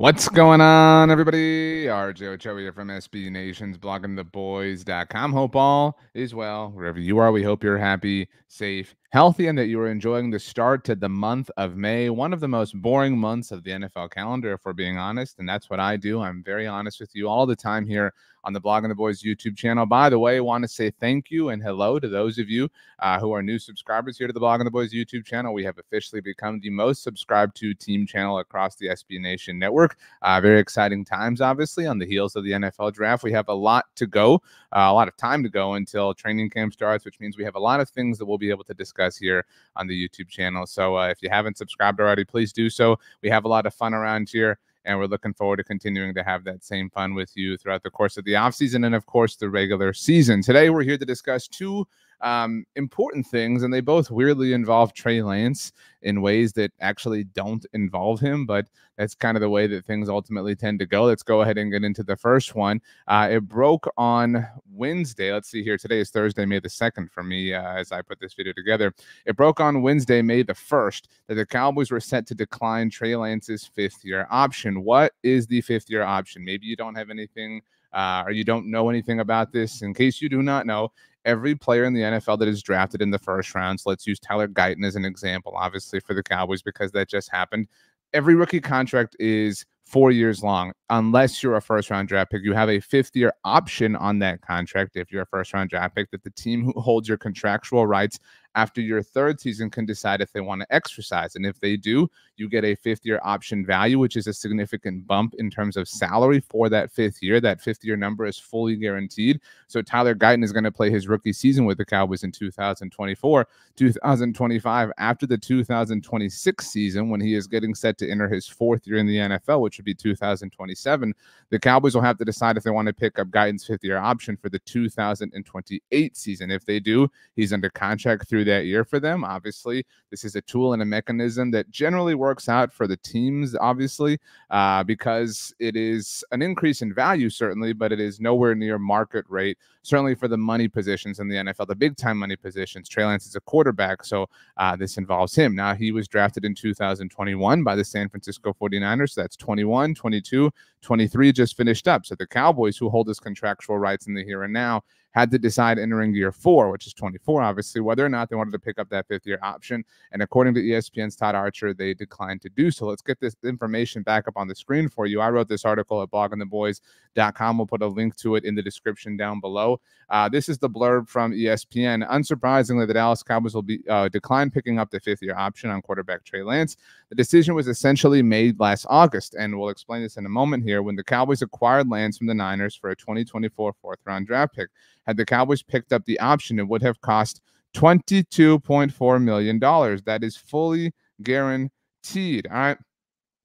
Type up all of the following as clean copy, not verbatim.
What's going on, everybody? RJ Ochoa here from SB Nation's BloggingTheBoys.com. Hope all is well. Wherever you are, we hope you're happy, safe, healthy, and that you are enjoying the start to the month of May, one of the most boring months of the NFL calendar, if we're being honest, and that's what I do. I'm very honest with you all the time here on the Blogging the Boys YouTube channel. By the way, I want to say thank you and hello to those of you who are new subscribers here to the Blogging the Boys YouTube channel. We have officially become the most subscribed to team channel across the SB Nation network. Very exciting times, obviously, on the heels of the NFL draft. We have a lot to go, a lot of time to go until training camp starts, which means we have a lot of things that we'll be able to discuss here on the YouTube channel. So if you haven't subscribed already, please do so. We have a lot of fun around here, and we're looking forward to continuing to have that same fun with you throughout the course of the offseason and, of course, the regular season. Today, we're here to discuss two important things, and they both weirdly involve Trey Lance in ways that actually don't involve him, but that's kind of the way that things ultimately tend to go. Let's go ahead and get into the first one. It broke on Wednesday. Let's see here. Today is Thursday, May the 2nd for me as I put this video together. It broke on Wednesday, May the 1st, that the Cowboys were set to decline Trey Lance's fifth-year option. What is the fifth-year option? Maybe you don't have anything or you don't know anything about this. In case you do not know, every player in the NFL that is drafted in the first round, so let's use Tyler Guyton as an example, obviously, for the Cowboys because that just happened. Every rookie contract is 4 years long. Unless you're a first-round draft pick, you have a fifth-year option on that contract if you're a first-round draft pick that the team who holds your contractual rights after your third season can decide if they want to exercise. And if they do, you get a fifth-year option value, which is a significant bump in terms of salary for that fifth year. That fifth-year number is fully guaranteed. So Tyler Guyton is going to play his rookie season with the Cowboys in 2024, 2025, after the 2026 season when he is getting set to enter his fourth year in the NFL, which would be 2027. The Cowboys will have to decide if they want to pick up Guyton's fifth-year option for the 2028 season. If they do, he's under contract through that year for them. Obviously, this is a tool and a mechanism that generally works out for the teams, obviously, because it is an increase in value, certainly, but it is nowhere near market rate, certainly for the money positions in the NFL, the big-time money positions. Trey Lance is a quarterback, so this involves him. Now, he was drafted in 2021 by the San Francisco 49ers, so that's 21, 22, 23 just finished up. So the Cowboys, who hold his contractual rights in the here and now, had to decide entering year four, which is 24, obviously, whether or not they wanted to pick up that fifth-year option. And according to ESPN's Todd Archer, they declined to do so. Let's get this information back up on the screen for you. I wrote this article at bloggingtheboys.com. We'll put a link to it in the description down below. This is the blurb from ESPN. Unsurprisingly, the Dallas Cowboys will be declined picking up the fifth-year option on quarterback Trey Lance. The decision was essentially made last August, and we'll explain this in a moment here, when the Cowboys acquired Lance from the Niners for a 2024 fourth-round draft pick. Had the Cowboys picked up the option, it would have cost $22.4 million. That is fully guaranteed. All right.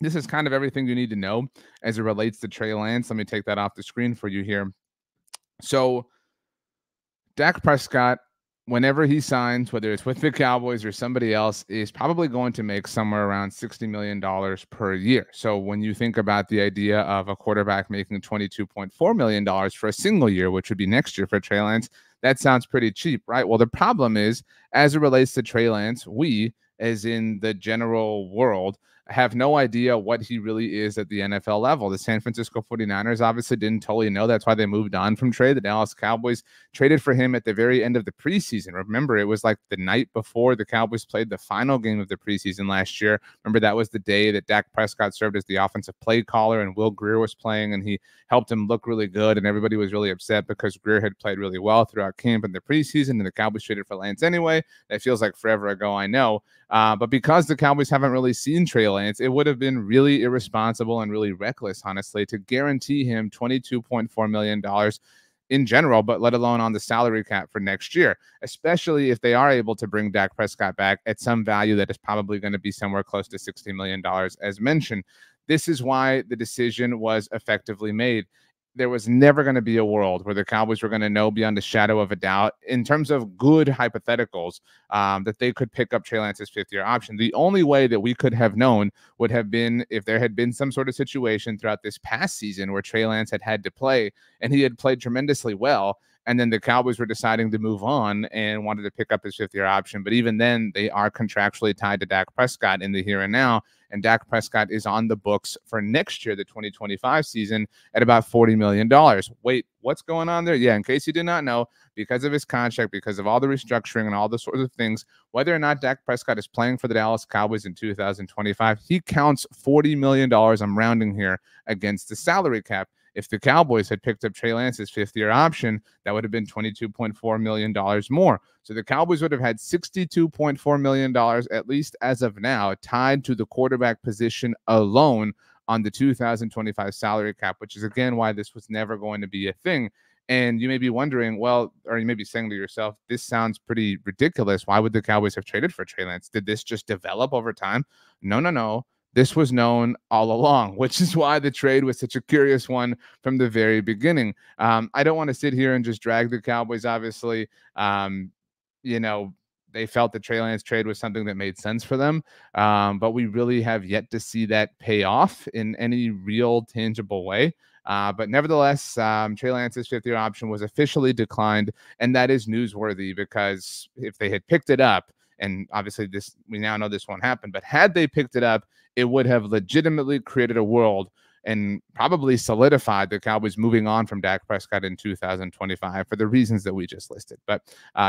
This is kind of everything you need to know as it relates to Trey Lance. Let me take that off the screen for you here. So Dak Prescott, whenever he signs, whether it's with the Cowboys or somebody else, is probably going to make somewhere around $60 million per year. So when you think about the idea of a quarterback making $22.4 million for a single year, which would be next year for Trey Lance, that sounds pretty cheap, right? Well, the problem is, as it relates to Trey Lance, we, as in the general world, have no idea what he really is at the NFL level. The San Francisco 49ers obviously didn't totally know. That's why they moved on from Trey. The Dallas Cowboys traded for him at the very end of the preseason. Remember, it was like the night before the Cowboys played the final game of the preseason last year. Remember, that was the day that Dak Prescott served as the offensive play caller and Will Grier was playing, and he helped him look really good, and everybody was really upset because Grier had played really well throughout camp and the preseason, and the Cowboys traded for Lance anyway. That feels like forever ago, I know. But because the Cowboys haven't really seen Trey Lance, it would have been really irresponsible and really reckless, honestly, to guarantee him $22.4 million in general, but let alone on the salary cap for next year, especially if they are able to bring Dak Prescott back at some value that is probably going to be somewhere close to $60 million, as mentioned. This is why the decision was effectively made. There was never going to be a world where the Cowboys were going to know beyond a shadow of a doubt, in terms of good hypotheticals, that they could pick up Trey Lance's fifth-year option. The only way that we could have known would have been if there had been some sort of situation throughout this past season where Trey Lance had to play, and he had played tremendously well, And then the Cowboys were deciding to move on and wanted to pick up his fifth-year option. But even then, they are contractually tied to Dak Prescott in the here and now. And Dak Prescott is on the books for next year, the 2025 season, at about $40 million. Wait, what's going on there? Yeah, in case you did not know, because of his contract, because of all the restructuring and all the sorts of things, whether or not Dak Prescott is playing for the Dallas Cowboys in 2025, he counts $40 million, I'm rounding here, against the salary cap. If the Cowboys had picked up Trey Lance's fifth-year option, that would have been $22.4 million more. So the Cowboys would have had $62.4 million, at least as of now, tied to the quarterback position alone on the 2025 salary cap, which is, again, why this was never going to be a thing. And you may be wondering, well, or you may be saying to yourself, this sounds pretty ridiculous. Why would the Cowboys have traded for Trey Lance? Did this just develop over time? No, no, no. This was known all along, which is why the trade was such a curious one from the very beginning. I don't want to sit here and just drag the Cowboys, obviously. You know, they felt the Trey Lance trade was something that made sense for them. But we really have yet to see that pay off in any real tangible way. But nevertheless, Trey Lance's fifth-year option was officially declined, and that is newsworthy because if they had picked it up, and obviously this, we now know this won't happen, but had they picked it up, it would have legitimately created a world and probably solidified the Cowboys moving on from Dak Prescott in 2025 for the reasons that we just listed. But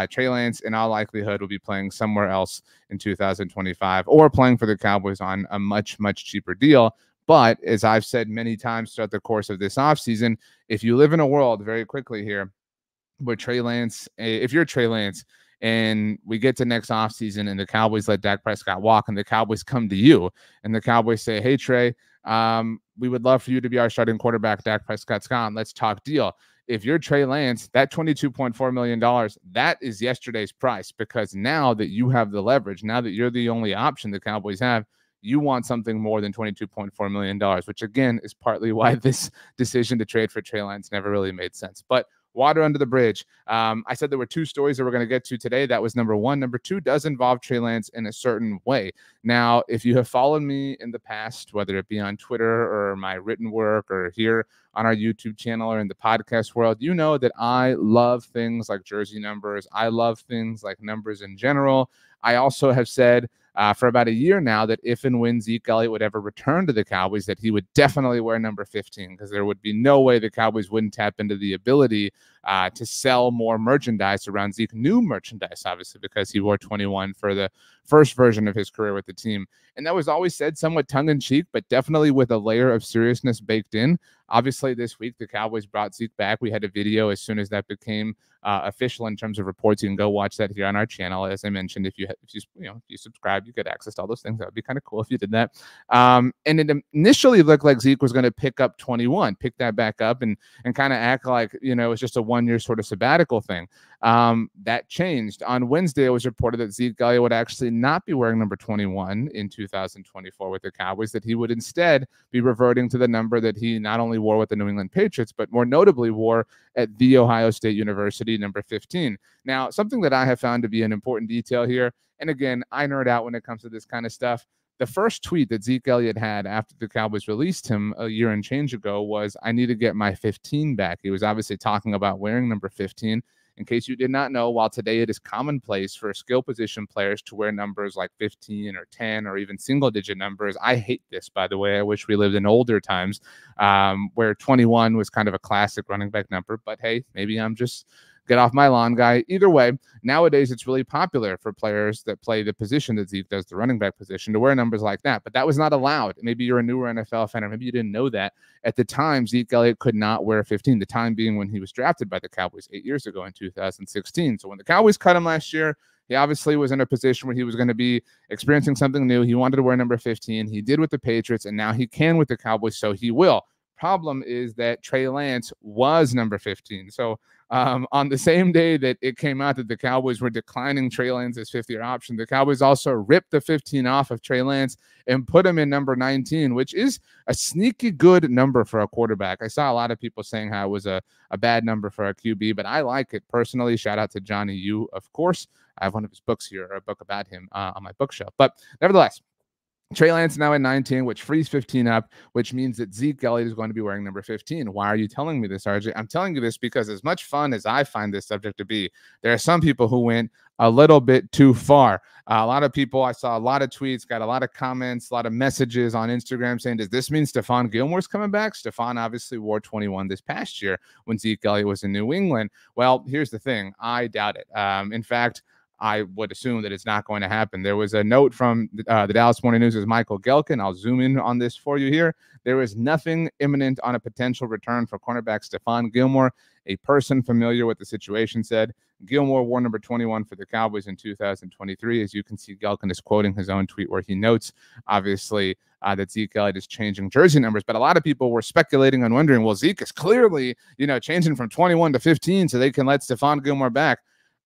Trey Lance, in all likelihood, will be playing somewhere else in 2025 or playing for the Cowboys on a much, much cheaper deal. But as I've said many times throughout the course of this offseason, if you live in a world very quickly here where Trey Lance, if you're Trey Lance, and we get to next offseason and the Cowboys let Dak Prescott walk and the Cowboys come to you and the Cowboys say, hey, Trey, we would love for you to be our starting quarterback. Dak Prescott's gone. Let's talk deal. If you're Trey Lance, that $22.4 million, that is yesterday's price because now that you have the leverage, now that you're the only option the Cowboys have, you want something more than $22.4 million, which, again, is partly why this decision to trade for Trey Lance never really made sense. But water under the bridge. I said there were two stories that we're going to get to today. That was number one. Number two does involve Trey Lance in a certain way. Now, if you have followed me in the past, whether it be on Twitter or my written work or here on our YouTube channel or in the podcast world, you know that I love things like jersey numbers. I love things like numbers in general. I also have said for about a year now that if and when Zeke Elliott would ever return to the Cowboys, that he would definitely wear number 15 because there would be no way the Cowboys wouldn't tap into the ability to sell more merchandise around Zeke. New merchandise, obviously, because he wore 21 for the first version of his career with the team. And that was always said somewhat tongue-in-cheek, but definitely with a layer of seriousness baked in. Obviously, this week, the Cowboys brought Zeke back. We had a video as soon as that became official in terms of reports. You can go watch that here on our channel. As I mentioned, if you subscribe, you get access to all those things. That would be kind of cool if you did that. And it initially looked like Zeke was going to pick up 21, pick that back up and kind of act like, you know, it's just a one-year sort of sabbatical thing. That changed. On Wednesday, it was reported that Zeke Elliott would actually not be wearing number 21 in 2024 with the Cowboys, that he would instead be reverting to the number that he not only wore with the New England Patriots, but more notably wore at the Ohio State University, number 15. Now, something that I have found to be an important detail here, and again, I nerd out when it comes to this kind of stuff. The first tweet that Zeke Elliott had after the Cowboys released him a year and change ago was, I need to get my 15 back. He was obviously talking about wearing number 15. In case you did not know, while today it is commonplace for skill position players to wear numbers like 15 or 10 or even single-digit numbers, I hate this, by the way. I wish we lived in older times where 21 was kind of a classic running back number. But, hey, maybe I'm just get off my lawn guy. Either way, nowadays it's really popular for players that play the position that Zeke does, the running back position, to wear numbers like that. But that was not allowed. Maybe you're a newer NFL fan, or maybe you didn't know that. At the time, Zeke Elliott could not wear 15, the time being when he was drafted by the Cowboys 8 years ago in 2016. So when the Cowboys cut him last year, he obviously was in a position where he was going to be experiencing something new. He wanted to wear number 15. He did with the Patriots, and now he can with the Cowboys, so he will. Problem is that Trey Lance was number 15. So on the same day that it came out that the Cowboys were declining Trey Lance's fifth-year option, the Cowboys also ripped the 15 off of Trey Lance and put him in number 19, which is a sneaky good number for a quarterback. I saw a lot of people saying how it was a bad number for a QB, but I like it personally. Shout out to Johnny U, of course. I have one of his books here, or a book about him on my bookshelf. But nevertheless, Trey Lance now at 19, which frees 15 up, which means that Zeke Elliott is going to be wearing number 15. Why are you telling me this, RJ? I'm telling you this because as much fun as I find this subject to be, there are some people who went a little bit too far. A lot of people, I saw a lot of tweets, got a lot of comments, a lot of messages on Instagram saying, does this mean Stephon Gilmore's coming back? Stephon obviously wore 21 this past year when Zeke Elliott was in New England. Well, here's the thing. I doubt it. In fact, I would assume that it's not going to happen. There was a note from the Dallas Morning News' Michael Gehlken. I'll zoom in on this for you here. There is nothing imminent on a potential return for cornerback Stephon Gilmore. A person familiar with the situation said, Gilmore wore number 21 for the Cowboys in 2023. As you can see, Gehlken is quoting his own tweet where he notes, obviously, that Zeke Elliott is changing jersey numbers. But a lot of people were speculating and wondering, well, Zeke is clearly, you know, changing from 21 to 15 so they can let Stephon Gilmore back.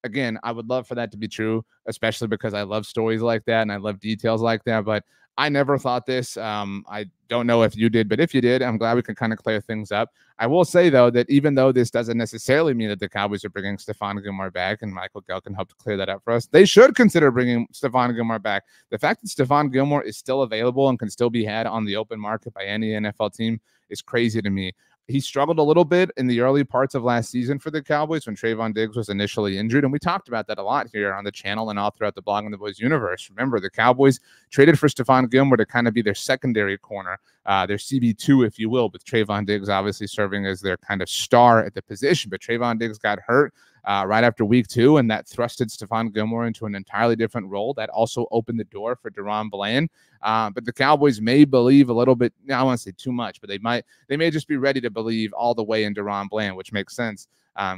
Again, I would love for that to be true, especially because I love stories like that and I love details like that. But I never thought this. I don't know if you did, but if you did, I'm glad we can kind of clear things up. I will say, though, that even though this doesn't necessarily mean that the Cowboys are bringing Stephon Gilmore back, and Michael Gehlken helped clear that up for us, they should consider bringing Stephon Gilmore back. The fact that Stephon Gilmore is still available and can still be had on the open market by any NFL team is crazy to me. He struggled a little bit in the early parts of last season for the Cowboys when Trevon Diggs was initially injured, and we talked about that a lot here on the channel and all throughout the Blog and the Boys universe. Remember, the Cowboys traded for Stephon Gilmore to kind of be their secondary corner, their CB2, if you will, with Trevon Diggs obviously serving as their kind of star at the position. But Trevon Diggs got hurt right after week 2, and that thrusted Stephon Gilmore into an entirely different role. That also opened the door for DaRon Bland. But the Cowboys may believe a little bit, I don't want to say too much, but they may just be ready to believe all the way in DaRon Bland, which makes sense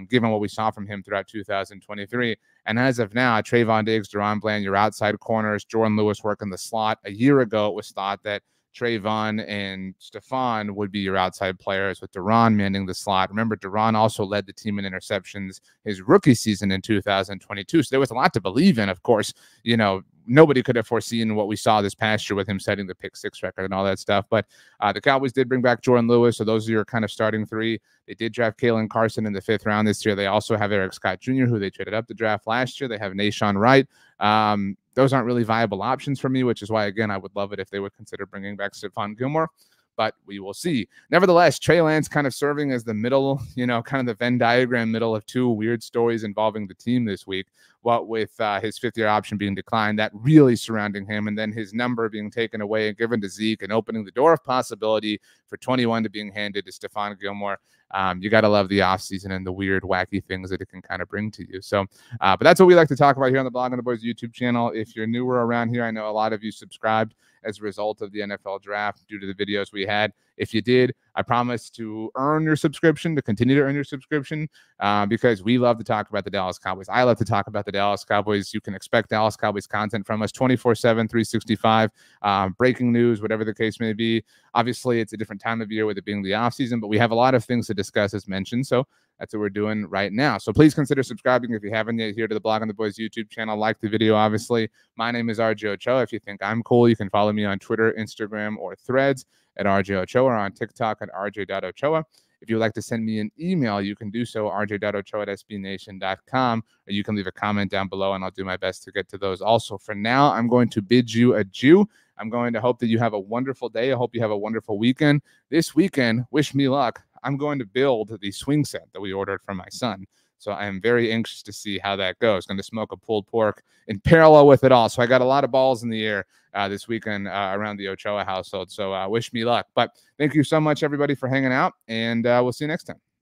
given what we saw from him throughout 2023. And as of now, Trevon Diggs, DaRon Bland, your outside corners, Jourdan Lewis working the slot. A year ago, it was thought that Trevon and Stephon would be your outside players with DaRon manning the slot. Remember, DaRon also led the team in interceptions his rookie season in 2022. So there was a lot to believe in, of course. You know, nobody could have foreseen what we saw this past year with him setting the pick-six record and all that stuff. But the Cowboys did bring back Jourdan Lewis, so those are your kind of starting three. They did draft Kaelin Carson in the 5th round this year. They also have Eric Scott Jr., who they traded up the draft last year. They have Nashawn Wright. Those aren't really viable options for me, which is why, again, I would love it if they would consider bringing back Stephon Gilmore, but we will see. Nevertheless, Trey Lance kind of serving as the middle, you know, kind of the Venn diagram middle of two weird stories involving the team this week, what with his 5th-year option being declined, that really surrounding him, and then his number being taken away and given to Zeke and opening the door of possibility for 21 to being handed to Stephon Gilmore. You got to love the offseason and the weird, wacky things that it can kind of bring to you. So, but that's what we like to talk about here on the Blog and the Boys YouTube channel. If you're newer around here, I know a lot of you subscribed as a result of the NFL draft due to the videos we had. If you did, I promise to earn your subscription, to continue to earn your subscription, because we love to talk about the Dallas Cowboys. I love to talk about the Dallas Cowboys. You can expect Dallas Cowboys content from us 24/7, 365, breaking news, whatever the case may be. Obviously, it's a different time of year with it being the offseason, but we have a lot of things to discuss as mentioned. So that's what we're doing right now. So please consider subscribing if you haven't yet here to the Blog on the Boys YouTube channel. Like the video, obviously. My name is RJ Ochoa. If you think I'm cool, you can follow me on Twitter, Instagram, or Threads at RJ Ochoa, or on TikTok at RJ.Ochoa. If you would like to send me an email, you can do so, rj.ochoa@sbnation.com, or you can leave a comment down below, and I'll do my best to get to those. Also, for now, I'm going to bid you adieu. I'm going to hope that you have a wonderful day. I hope you have a wonderful weekend. This weekend, wish me luck. I'm going to build the swing set that we ordered for my son. So I am very anxious to see how that goes. Going to smoke a pulled pork in parallel with it all. So I got a lot of balls in the air this weekend around the Ochoa household. So wish me luck. But thank you so much, everybody, for hanging out. And we'll see you next time.